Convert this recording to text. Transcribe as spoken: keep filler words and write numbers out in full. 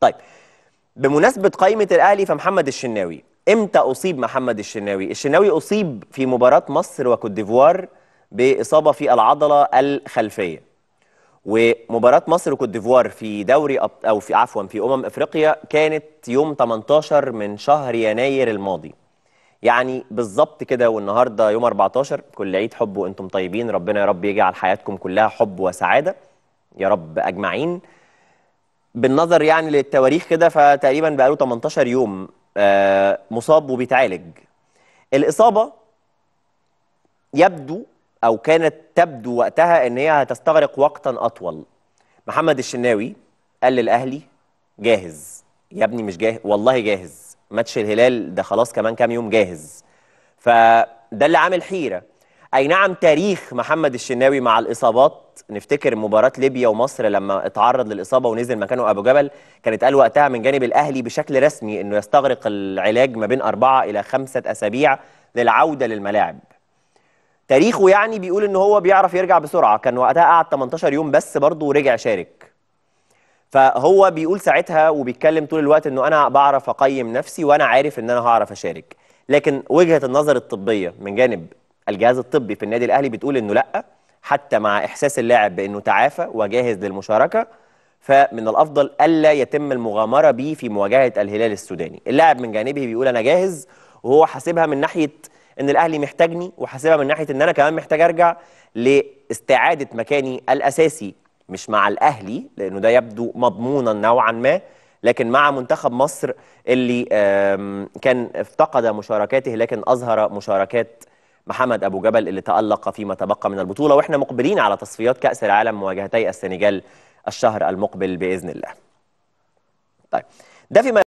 طيب بمناسبة قائمة الأهلي فمحمد الشناوي، امتى أصيب محمد الشناوي؟ الشناوي أصيب في مباراة مصر وكوت ديفوار بإصابة في العضلة الخلفية. ومباراة مصر وكوت ديفوار في دوري أو في عفوا في أمم أفريقيا كانت يوم ثمانية عشر من شهر يناير الماضي. يعني بالظبط كده، والنهارده يوم أربعة عشر. كل عيد حب وأنتم طيبين، ربنا يا رب يجعل حياتكم كلها حب وسعادة يا رب أجمعين. بالنظر يعني للتواريخ كده فتقريبا بقاله ثمانية عشر يوم مصاب وبيتعالج. الإصابة يبدو أو كانت تبدو وقتها إن هي هتستغرق وقتا أطول. محمد الشناوي قال للأهلي جاهز يا ابني، مش جاهز والله، جاهز ماتش الهلال ده خلاص كمان كام يوم جاهز. فده اللي عامل حيرة. أي نعم تاريخ محمد الشناوي مع الإصابات، نفتكر مباراة ليبيا ومصر لما اتعرض للإصابة ونزل مكانه أبو جبل، كان اتقال وقتها من جانب الأهلي بشكل رسمي إنه يستغرق العلاج ما بين أربعة إلى خمسة أسابيع للعودة للملاعب. تاريخه يعني بيقول إنه هو بيعرف يرجع بسرعة، كان وقتها قعد ثمانية عشر يوم بس برضه ورجع شارك. فهو بيقول ساعتها وبيتكلم طول الوقت إنه أنا بعرف أقيم نفسي وأنا عارف إن أنا هعرف أشارك، لكن وجهة النظر الطبية من جانب الجهاز الطبي في النادي الأهلي بتقول إنه لأ، حتى مع إحساس اللاعب بأنه تعافى وجاهز للمشاركة فمن الأفضل ألا يتم المغامرة به في مواجهة الهلال السوداني. اللاعب من جانبه بيقول أنا جاهز، وهو حاسبها من ناحية أن الأهلي محتاجني، وحاسبها من ناحية أن أنا كمان محتاج أرجع لاستعادة مكاني الأساسي، مش مع الأهلي لأنه ده يبدو مضمونا نوعا ما، لكن مع منتخب مصر اللي كان افتقد مشاركاته لكن أظهر مشاركات محمد أبو جبل اللي تألق فيما تبقى من البطولة. وإحنا مقبلين على تصفيات كأس العالم مواجهتي السنغال الشهر المقبل بإذن الله. طيب ده فيما